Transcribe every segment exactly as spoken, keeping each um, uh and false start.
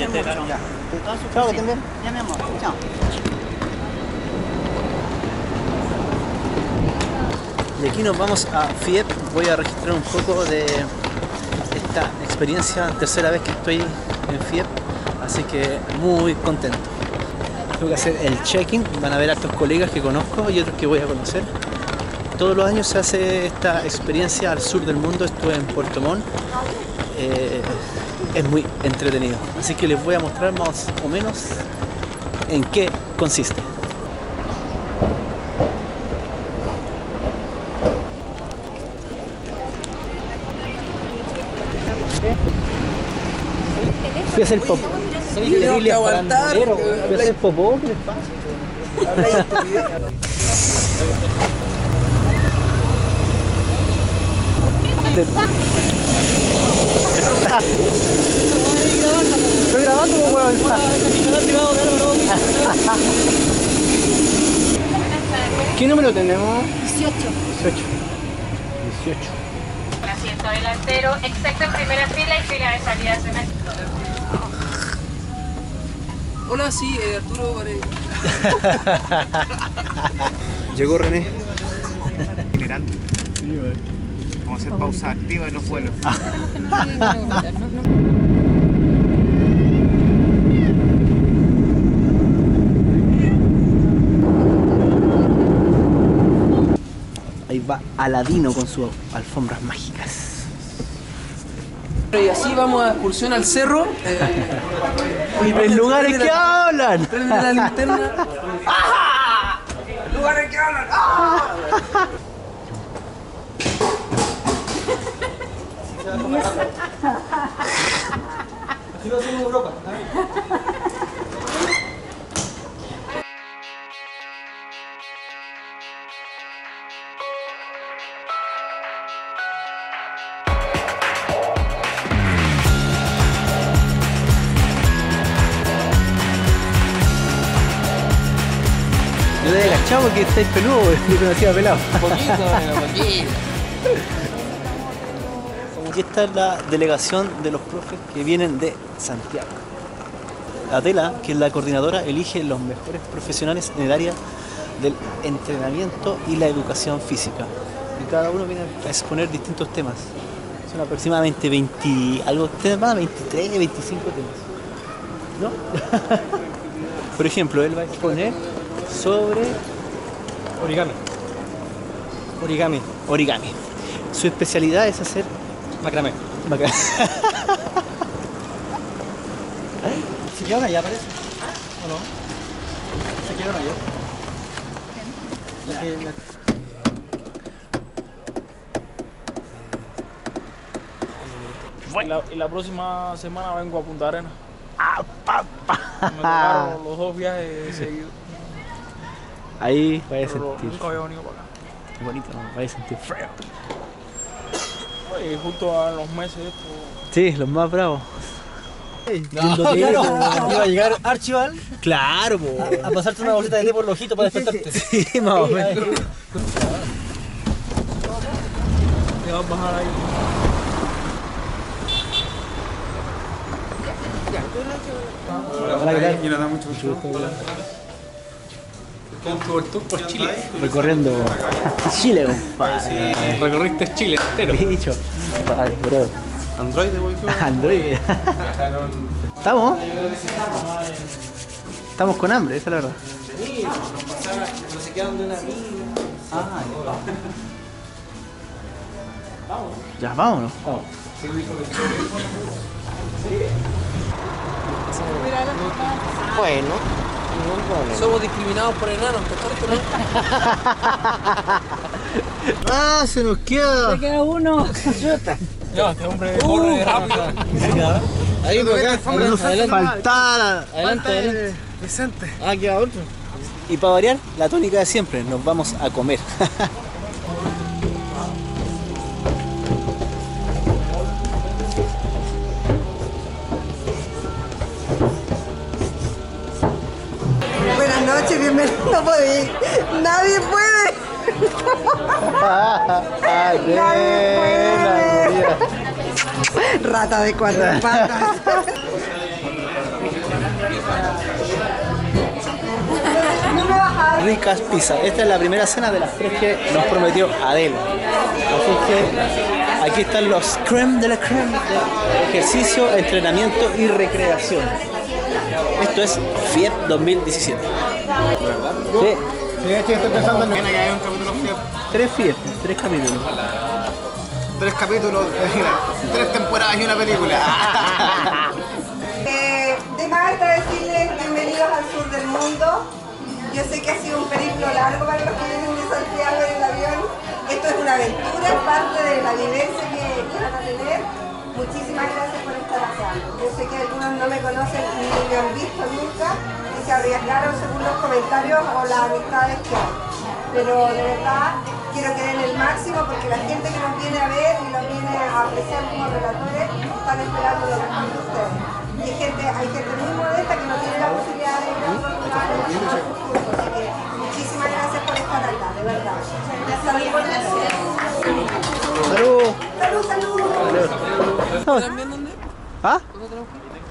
ya te daron. Chao, que estén bien. Ya, mi amor. Chao. Y aquí nos vamos a FIEP. Voy a registrar un poco de esta experiencia. Tercera vez que estoy en FIEP, así que muy contento. Tengo que hacer el check-in. Van a ver a otros colegas que conozco y otros que voy a conocer. Todos los años se hace esta experiencia al sur del mundo. Estuve en Puerto Montt. Eh, es muy entretenido. Así que les voy a mostrar más o menos en qué consiste. Voy a hacer popó. Soy de Chile, parandolero. Voy a hacer popó. ¿Qué les pasa? Estoy grabando como huevón. ¿Qué número tenemos? dieciocho. dieciocho. dieciocho. Asiento delantero, excepto en primera fila y fila de salida de México. Hola, sí, eh, Arturo Varela. Llegó René. Generando. Vamos a hacer pausa activa en los vuelos. Ahí va Aladino con sus alfombras mágicas. Y así vamos a excursión al cerro. Eh, y los lugares que hablan. La linterna. ¡Ah! Lugares que hablan. ¡Ah! Así lo hacemos en Europa. Chavo, que estáis peludo, yo conocía pelado. Un poquito, un poquito. Aquí está la delegación de los profes que vienen de Santiago. Adela, que es la coordinadora, elige los mejores profesionales en el área del entrenamiento y la educación física. Y cada uno viene a exponer distintos temas. Son aproximadamente veinte, algo temas, veintitrés, veinticinco temas. ¿No? Por ejemplo, él va a exponer sobre Origami. Origami. Origami. Su especialidad es hacer macramé. Macramé. ¿Se quedaron allá, parece? ¿O no? ¿Se quedaron allá? Bueno. Y la próxima semana vengo a Punta Arenas. Ah, pa, pa. Me tocaron los dos viajes seguidos. Ahí vaya a sentir. Nunca había venido para acá. Qué bonito, ¿no? Vaya a sentir frío. Oye, justo a los meses estos. Sí, los más bravos. No, no, claro. Iba a llegar Archival. Claro, po. A pasarte una bolsita de té por el ojito para despertarte. Sí, más o menos. Te vas a bajar ahí. Hola, ¿qué tal? Yo le da mucho gusto. Con tu tour por Chile. Recorriendo Chile, compadre. Recorriste Chile entero. Bicho. Vale, bro. Android, voy a Android. ¿Estamos? Estamos con hambre, esa es la verdad. Sí, no se quedan de una mina. Ah, vamos. Ya, vámonos. Vamos. Bueno. Somos discriminados por enanos, ¿te acuerdas? ¡Ah, se nos queda! ¡Se queda uno! No, este hombre corre rápido. Ahí por acá, faltara. Adelante, adelante. Vicente. Ah, queda otro. Y para variar, la tónica de siempre, nos vamos a comer. No puede ir. Nadie puede. Nadie puede. Rata de cuatro patas. ricas pizzas. Esta es la primera cena de las tres que nos prometió Adela. Así que aquí están los creme de la creme de ejercicio, entrenamiento y recreación. Esto es FIEP dos mil diecisiete. Sí. Sí, estoy pensando en... Tiene que haber un capítulo FIEP. Tres FIEP, tres capítulos. Tres capítulos, tres temporadas y una película. eh, de más está decirles bienvenidos al sur del mundo. Yo sé que ha sido un periplo largo para los que vienen de Santiago en el avión. Esto es una aventura, es parte de la vivencia que van a tener. Muchísimas gracias por estar acá. Yo sé que algunos no me conocen ni me han visto nunca y se arriesgaron según los comentarios o las amistades que hay. Pero de verdad quiero que den el máximo porque la gente que nos viene a ver y nos viene a apreciar como relatores están esperando lo mejor de ustedes. Y hay gente, hay gente muy modesta que no tiene la posibilidad de ir a otros lugares. Así que muchísimas gracias por estar acá, de verdad. Salud. Salud, salud. Salud. ¿También dónde? ¿Ah?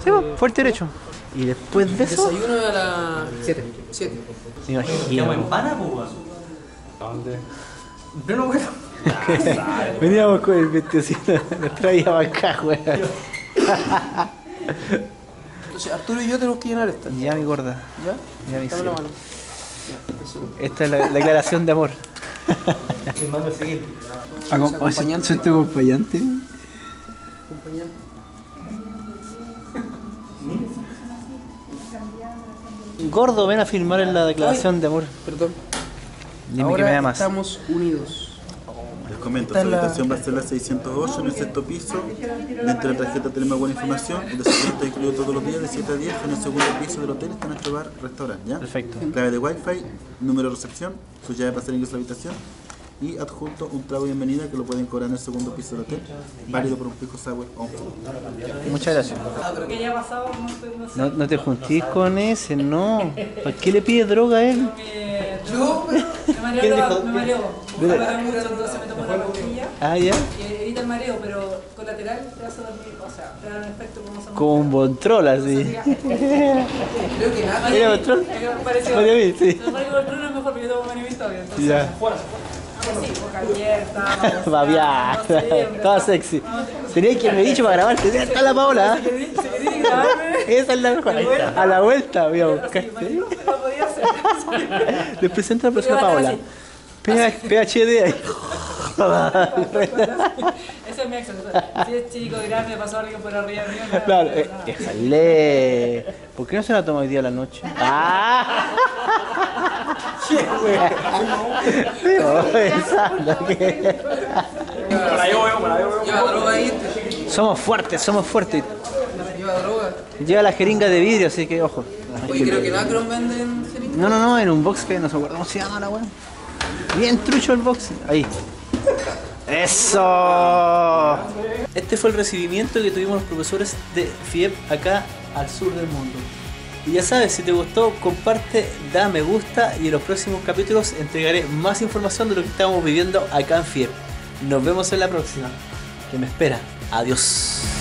Sí, fuerte derecho. Y después de eso... Desayuno a las siete. siete. Se imagina. ¿En pana, pues? ¿Dónde? Yo no puedo. Veníamos con el vestidocito. Nos traía para acá, güey. Entonces, Arturo y yo tenemos que llenar esta. Ya, mi gorda. ¿Ya? Ya, mi cielo. Esta es la declaración de amor. Acompañante. ¿Soy tu acompañante? Acompañante. Gordo, ven a firmar en la declaración Ay, de amor. Perdón. Dime ahora que me da más. Estamos unidos. Les comento, su habitación va a ser la seiscientos ocho en el sexto piso. Dentro de la tarjeta tenemos buena información. El desayuno incluido todos los días de siete a diez. En el segundo piso del hotel está nuestro bar restaurante. ¿Ya? Perfecto. Clave de wifi, número de recepción, su llave para hacer ingreso a la habitación. Y adjunto un trago de bienvenida que lo pueden cobrar en el segundo piso del hotel, válido por un pisco sour o un fruto. Muchas gracias. No, no te juntís con ese, no. ¿Por qué le pide droga a él? Yo me mareo, me mareo. Ojalá mucho, entonces me tomo una pastilla. Ah, ya. Que evita el mareo, pero colateral te vas a dormir, o sea, te da un efecto como somos. Como un Bontrol, así. Creo que nada. ¿Era Bontrol? Pareció. Mariaví, sí. Lo que Bontrol es mejor, porque yo tomo Mariaví todavía, entonces. Ya. Sí, boca abierta, babiá, no sé, toda sexy. Tenía que haberme dicho para grabarte. Está la Paola. Se le tiene que grabar. Esa es la mejor. A la vuelta, voy a buscar. Les presento a la próxima Paola. P H D. Ese es mi ex. Si es chico, grande, pasó alguien por arriba mío. Claro, déjale. ¿Por qué no se la toma hoy día a la noche? ¡Ah! ¿Qué, güey? Somos fuertes, somos fuertes. Lleva droga. Lleva la jeringa de vidrio, así que ojo. Oye, creo que Macron venden jeringa. No, no, no, en un box que nos acordamos si llama la weá. Bien trucho el box. Ahí. ¡Eso! Este fue el recibimiento que tuvimos los profesores de FIEP acá al sur del mundo. Y ya sabes, si te gustó, comparte, da me gusta y en los próximos capítulos entregaré más información de lo que estamos viviendo acá en FIEP. Nos vemos en la próxima, que me espera. Adiós.